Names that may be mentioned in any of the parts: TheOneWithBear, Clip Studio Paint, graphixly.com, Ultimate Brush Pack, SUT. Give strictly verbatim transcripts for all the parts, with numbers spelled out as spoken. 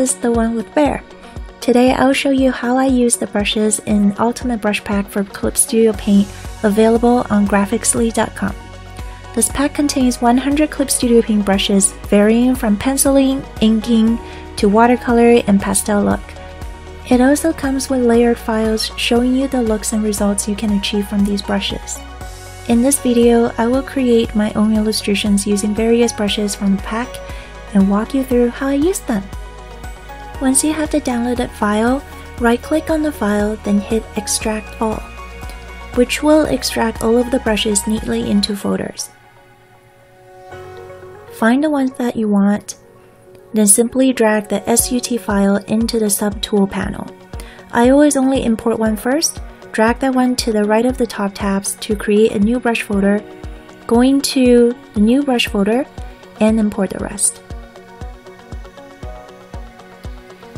is The One with Bear. Today I'll show you how I use the brushes in Ultimate Brush Pack for Clip Studio Paint, available on graphixly dot com. This pack contains one hundred Clip Studio Paint brushes varying from penciling, inking, to watercolor and pastel look. It also comes with layered files showing you the looks and results you can achieve from these brushes. In this video, I will create my own illustrations using various brushes from the pack and walk you through how I use them. Once you have the downloaded file, right-click on the file, then hit Extract All, which will extract all of the brushes neatly into folders. Find the ones that you want, then simply drag the S U T file into the sub-tool panel. I always only import one first, drag that one to the right of the top tabs to create a new brush folder, go into the new brush folder, and import the rest.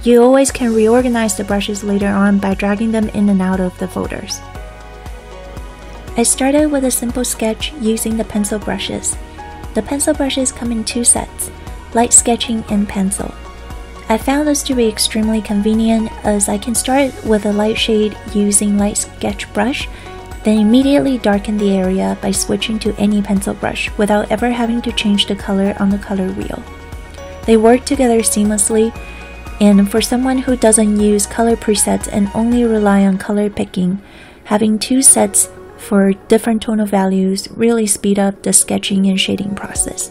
You always can reorganize the brushes later on by dragging them in and out of the folders. I started with a simple sketch using the pencil brushes. The pencil brushes come in two sets, light sketching and pencil. I found this to be extremely convenient as I can start with a light shade using light sketch brush, then immediately darken the area by switching to any pencil brush without ever having to change the color on the color wheel. They work together seamlessly, and for someone who doesn't use color presets and only rely on color picking, having two sets for different tonal values really speed up the sketching and shading process.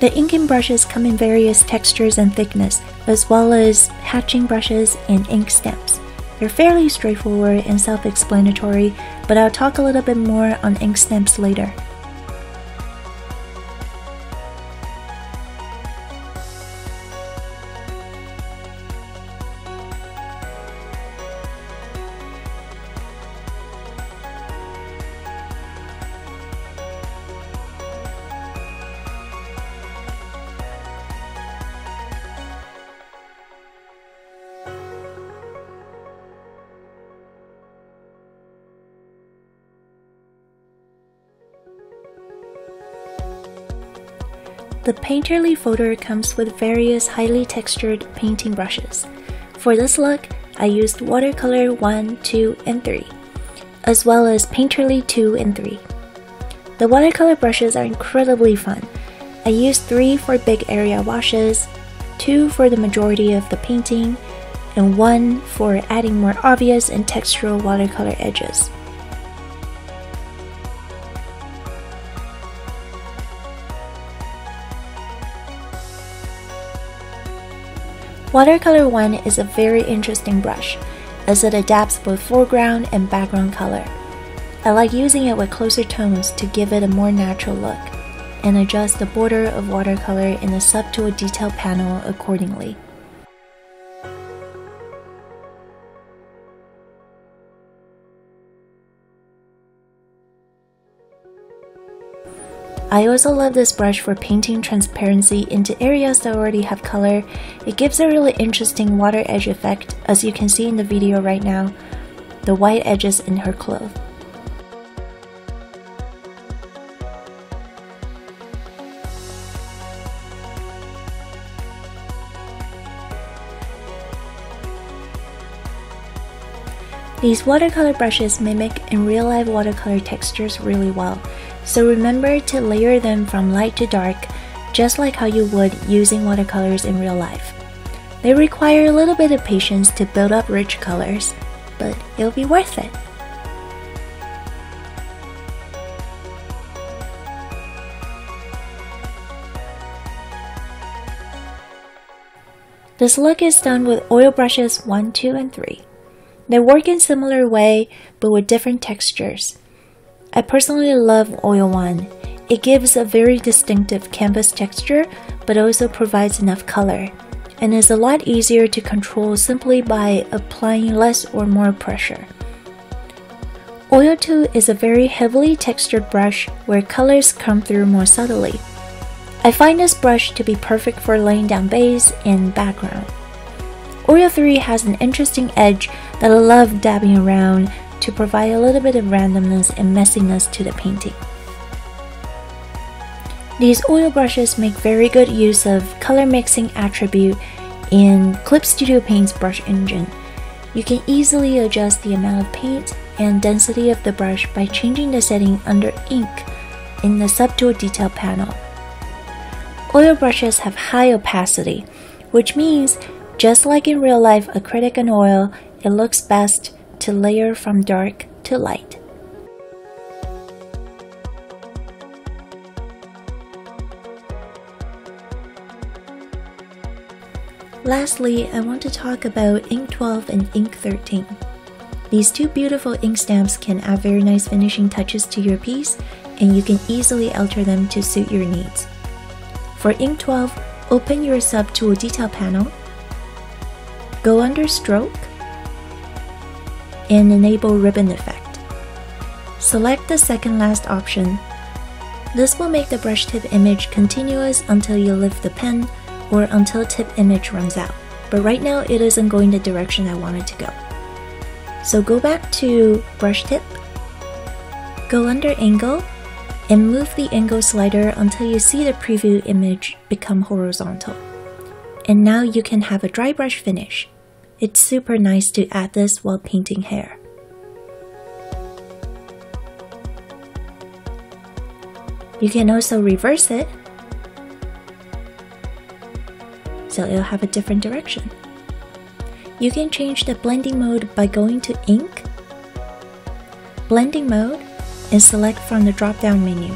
The inking brushes come in various textures and thickness, as well as hatching brushes and ink stamps. They're fairly straightforward and self-explanatory, but I'll talk a little bit more on ink stamps later. The Painterly folder comes with various highly textured painting brushes. For this look, I used Watercolor one, two, and three, as well as Painterly two and three. The watercolor brushes are incredibly fun. I used three for big area washes, two for the majority of the painting, and one for adding more obvious and textural watercolor edges. Watercolor one is a very interesting brush, as it adapts both foreground and background color. I like using it with closer tones to give it a more natural look, and adjust the border of watercolor in the subtool detail panel accordingly. I also love this brush for painting transparency into areas that already have color. It gives a really interesting water edge effect, as you can see in the video right now, the white edges in her clothes. These watercolor brushes mimic in real-life watercolor textures really well, so remember to layer them from light to dark, just like how you would using watercolors in real life. They require a little bit of patience to build up rich colors, but it'll be worth it. This look is done with oil brushes one, two, and three. They work in a similar way, but with different textures. I personally love Oil one. It gives a very distinctive canvas texture, but also provides enough color, and is a lot easier to control simply by applying less or more pressure. Oil two is a very heavily textured brush where colors come through more subtly. I find this brush to be perfect for laying down base and background. Oreo three has an interesting edge that I love dabbing around to provide a little bit of randomness and messiness to the painting. These oil brushes make very good use of color mixing attribute in Clip Studio Paint's brush engine. You can easily adjust the amount of paint and density of the brush by changing the setting under Ink in the Subtool Detail panel. Oil brushes have high opacity, which means, just like in real life acrylic and oil, it looks best to layer from dark to light. Lastly, I want to talk about Ink twelve and Ink thirteen. These two beautiful ink stamps can add very nice finishing touches to your piece, and you can easily alter them to suit your needs. For Ink twelve, open your Subtool Detail panel, go under Stroke, and enable Ribbon Effect. Select the second last option. This will make the brush tip image continuous until you lift the pen, or until tip image runs out, but right now it isn't going the direction I want it to go. So go back to brush tip, go under angle, and move the angle slider until you see the preview image become horizontal. And now you can have a dry brush finish. It's super nice to add this while painting hair. You can also reverse it, so it'll have a different direction. You can change the blending mode by going to Ink, Blending Mode, and select from the drop-down menu.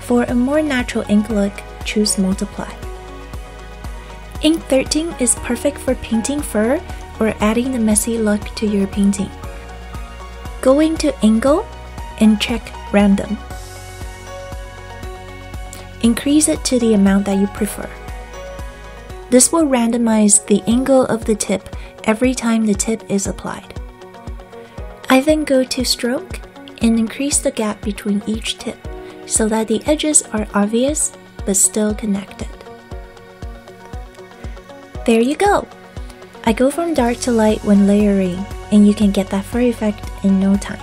For a more natural ink look, choose Multiply. Ink thirteen is perfect for painting fur or adding the messy look to your painting. Go into Angle and check Random. Increase it to the amount that you prefer. This will randomize the angle of the tip every time the tip is applied. I then go to Stroke and increase the gap between each tip so that the edges are obvious but still connected. There you go! I go from dark to light when layering, and you can get that fur effect in no time.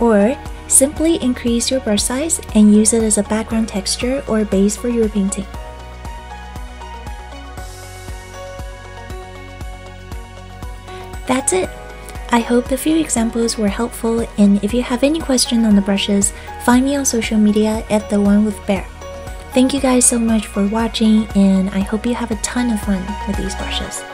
Or, simply increase your brush size and use it as a background texture or base for your painting. That's it! I hope the few examples were helpful, and if you have any questions on the brushes, find me on social media at TheOneWithBear. Thank you guys so much for watching, and I hope you have a ton of fun with these brushes.